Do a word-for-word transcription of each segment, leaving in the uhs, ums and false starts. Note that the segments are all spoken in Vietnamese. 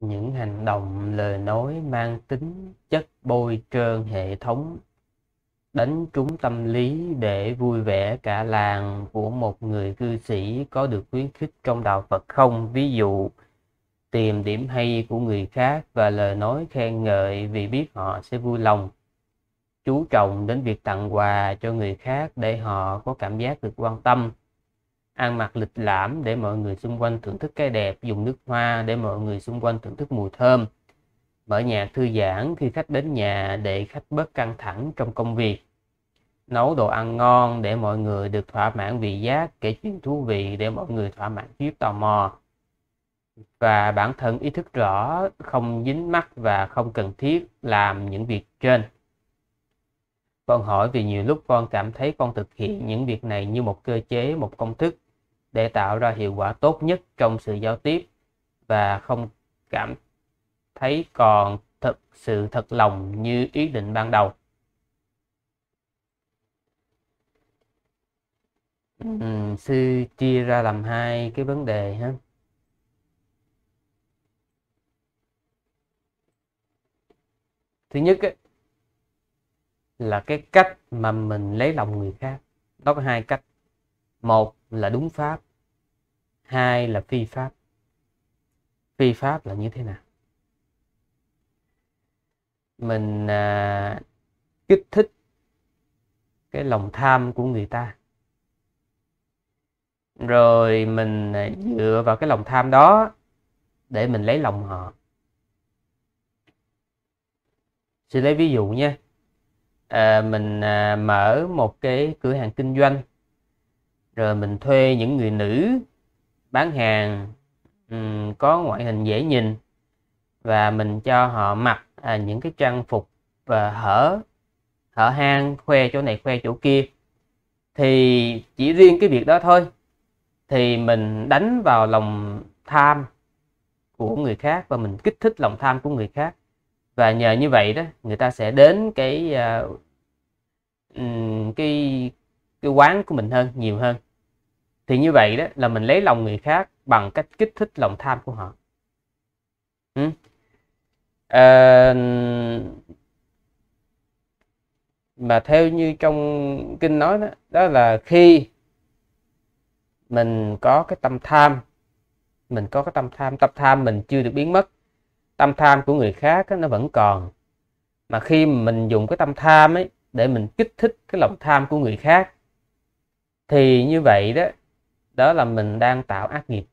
Những hành động lời nói mang tính chất bôi trơn hệ thống, đánh trúng tâm lý để vui vẻ cả làng của một người cư sĩ có được khuyến khích trong đạo Phật không? Ví dụ, tìm điểm hay của người khác và lời nói khen ngợi vì biết họ sẽ vui lòng. Chú trọng đến việc tặng quà cho người khác để họ có cảm giác được quan tâm. Ăn mặc lịch lãm để mọi người xung quanh thưởng thức cái đẹp, dùng nước hoa để mọi người xung quanh thưởng thức mùi thơm. Mở nhạc thư giãn khi khách đến nhà để khách bớt căng thẳng trong công việc. Nấu đồ ăn ngon để mọi người được thỏa mãn vị giác, kể chuyện thú vị để mọi người thỏa mãn kiếp tò mò. Và bản thân ý thức rõ không dính mắc và không cần thiết làm những việc trên. Con hỏi vì nhiều lúc con cảm thấy con thực hiện những việc này như một cơ chế, một công thức để tạo ra hiệu quả tốt nhất trong sự giao tiếp và không cảm thấy còn thực sự thật lòng như ý định ban đầu. Ừ, sư chia ra làm hai cái vấn đề ha. Thứ nhất ấy, là cái cách mà mình lấy lòng người khác. Nó có hai cách. Một là đúng pháp, hai là phi pháp. Phi pháp là như thế nào? Mình à, kích thích cái lòng tham của người ta, rồi mình à, dựa vào cái lòng tham đó để mình lấy lòng họ. Sẽ lấy ví dụ nha. À, mình à, mở một cái cửa hàng kinh doanh, rồi mình thuê những người nữ bán hàng um, có ngoại hình dễ nhìn, và mình cho họ mặc à, những cái trang phục và hở hở hang, khoe chỗ này khoe chỗ kia. Thì chỉ riêng cái việc đó thôi thì mình đánh vào lòng tham của người khác và mình kích thích lòng tham của người khác. Và nhờ như vậy đó, người ta sẽ đến cái uh, cái cái quán của mình hơn, nhiều hơn. Thì như vậy đó là mình lấy lòng người khác bằng cách kích thích lòng tham của họ. Ừ. À, mà theo như trong kinh nói đó, đó là khi mình có cái tâm tham, mình có cái tâm tham, tâm tham mình chưa được biến mất, tâm tham của người khác nó vẫn còn. Mà khi mình dùng cái tâm tham ấy để mình kích thích cái lòng tham của người khác thì như vậy đó, đó là mình đang tạo ác nghiệp.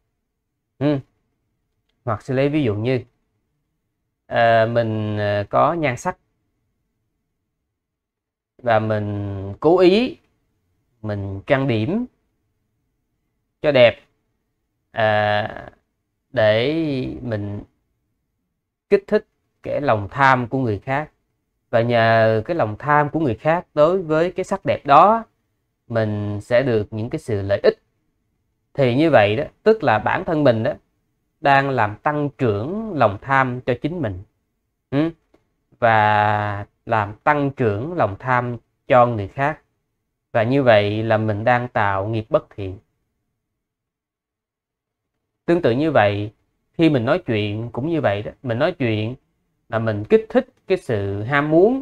Ừ. Hoặc sẽ lấy ví dụ như à, mình có nhan sắc và mình cố ý mình trang điểm cho đẹp à, để mình kích thích cái lòng tham của người khác. Và nhờ cái lòng tham của người khác đối với cái sắc đẹp đó, mình sẽ được những cái sự lợi ích. Thì như vậy đó, tức là bản thân mình đó đang làm tăng trưởng lòng tham cho chính mình, ừ? Và làm tăng trưởng lòng tham cho người khác. Và như vậy là mình đang tạo nghiệp bất thiện. Tương tự như vậy, khi mình nói chuyện cũng như vậy đó, mình nói chuyện là mình kích thích cái sự ham muốn,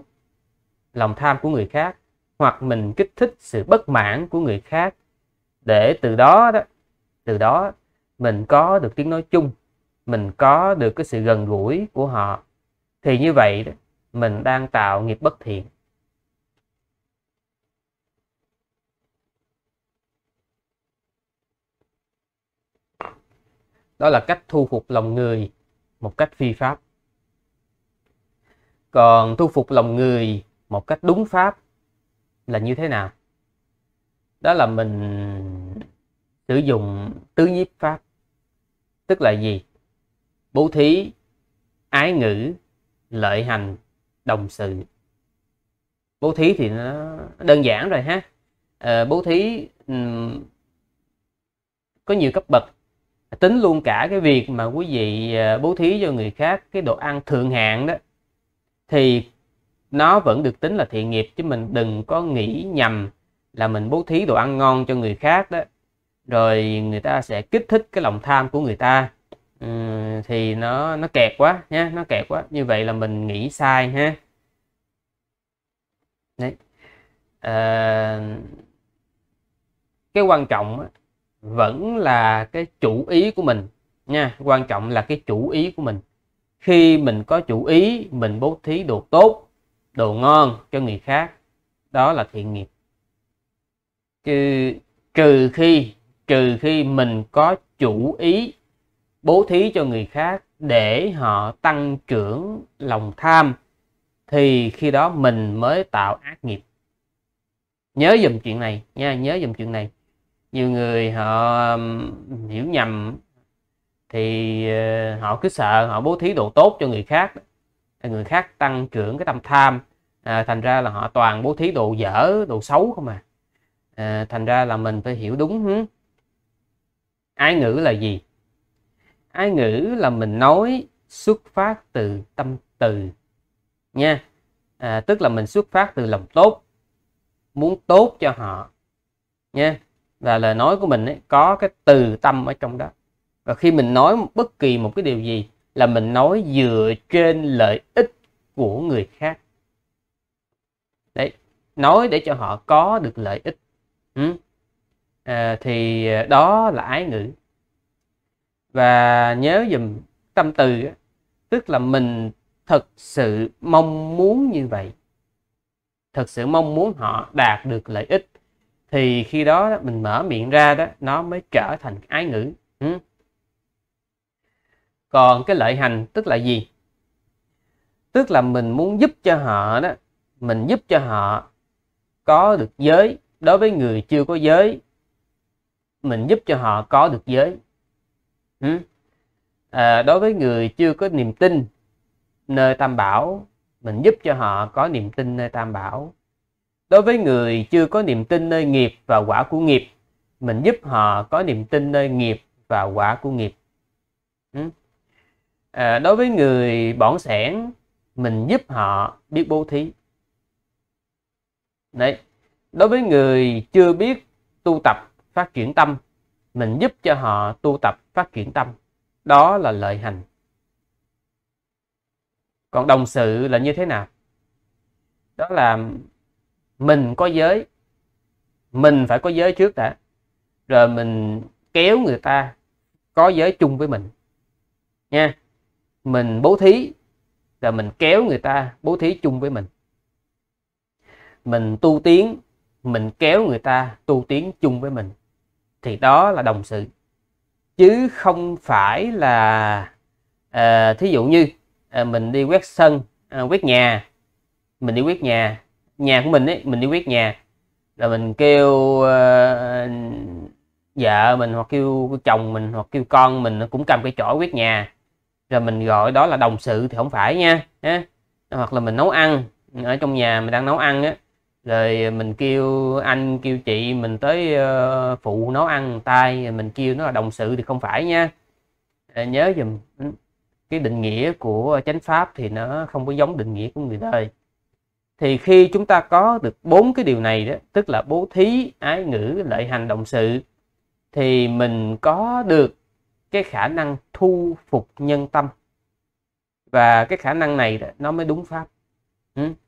lòng tham của người khác, hoặc mình kích thích sự bất mãn của người khác, để từ đó đó, từ đó mình có được tiếng nói chung, mình có được cái sự gần gũi của họ. Thì như vậy đó, mình đang tạo nghiệp bất thiện. Đó là cách thu phục lòng người một cách phi pháp. Còn thu phục lòng người một cách đúng pháp là như thế nào? Đó là mình sử dụng tứ nhiếp pháp. Tức là gì? Bố thí, ái ngữ, lợi hành, đồng sự. Bố thí thì nó đơn giản rồi ha. À, bố thí um, có nhiều cấp bậc. Tính luôn cả cái việc mà quý vị bố thí cho người khác cái đồ ăn thượng hạng đó, thì nó vẫn được tính là thiện nghiệp. Chứ mình đừng có nghĩ nhầm là mình bố thí đồ ăn ngon cho người khác đó, rồi người ta sẽ kích thích cái lòng tham của người ta. ừ, thì nó nó kẹt quá nhé, nó kẹt quá. Như vậy là mình nghĩ sai ha. Đấy. À, cái quan trọng vẫn là cái chủ ý của mình nha, quan trọng là cái chủ ý của mình. Khi mình có chủ ý mình bố thí đồ tốt, đồ ngon cho người khác, đó là thiện nghiệp. Chứ trừ khi trừ khi mình có chủ ý bố thí cho người khác để họ tăng trưởng lòng tham, thì khi đó mình mới tạo ác nghiệp. Nhớ dùm chuyện này nha, nhớ dùm chuyện này. Nhiều người họ hiểu nhầm thì họ cứ sợ họ bố thí đồ tốt cho người khác, người khác tăng trưởng cái tâm tham, à, thành ra là họ toàn bố thí đồ dở, đồ xấu không à. À, thành ra là mình phải hiểu đúng hứ. Ái ngữ là gì? Ái ngữ là mình nói xuất phát từ tâm từ nha, à, tức là mình xuất phát từ lòng tốt, muốn tốt cho họ nha, và lời nói của mình ấy, có cái từ tâm ở trong đó. Và khi mình nói bất kỳ một cái điều gì là mình nói dựa trên lợi ích của người khác. Đấy, nói để cho họ có được lợi ích. Ừ. À, thì đó là ái ngữ. Và nhớ dùm tâm từ, tức là mình thật sự mong muốn như vậy, thật sự mong muốn họ đạt được lợi ích, thì khi đó mình mở miệng ra đó, nó mới trở thành ái ngữ. Ừ. Còn cái lợi hành tức là gì? Tức là mình muốn giúp cho họ đó, mình giúp cho họ có được giới. Đối với người chưa có giới, mình giúp cho họ có được giới. Ừ. À, đối với người chưa có niềm tin nơi Tam Bảo, mình giúp cho họ có niềm tin nơi Tam Bảo. Đối với người chưa có niềm tin nơi nghiệp và quả của nghiệp, mình giúp họ có niềm tin nơi nghiệp và quả của nghiệp. Ừ. À, đối với người bỏng sẻn, mình giúp họ biết bố thí. Đấy. Đối với người chưa biết tu tập phát triển tâm, mình giúp cho họ tu tập phát triển tâm. Đó là lợi hành. Còn đồng sự là như thế nào? Đó là mình có giới, mình phải có giới trước đã, rồi mình kéo người ta có giới chung với mình nha. Mình bố thí, rồi mình kéo người ta bố thí chung với mình. Mình tu tiến, mình kéo người ta tu tiến chung với mình, thì đó là đồng sự. Chứ không phải là à, thí dụ như à, mình đi quét sân, à, quét nhà, mình đi quét nhà, nhà của mình ấy, mình đi quét nhà, rồi mình kêu à, vợ mình hoặc kêu chồng mình hoặc kêu con mình cũng cầm cây chổi quét nhà, rồi mình gọi đó là đồng sự thì không phải nha. À, hoặc là mình nấu ăn, ở trong nhà mình đang nấu ăn á, rồi mình kêu anh kêu chị mình tới uh, phụ nấu ăn tay, mình kêu nó là đồng sự thì không phải nha. À, nhớ dùm cái định nghĩa của chánh pháp thì nó không có giống định nghĩa của người đời. Thì khi chúng ta có được bốn cái điều này đó, tức là bố thí, ái ngữ, lợi hành, đồng sự, thì mình có được cái khả năng thu phục nhân tâm, và cái khả năng này đó, nó mới đúng pháp. Ừ.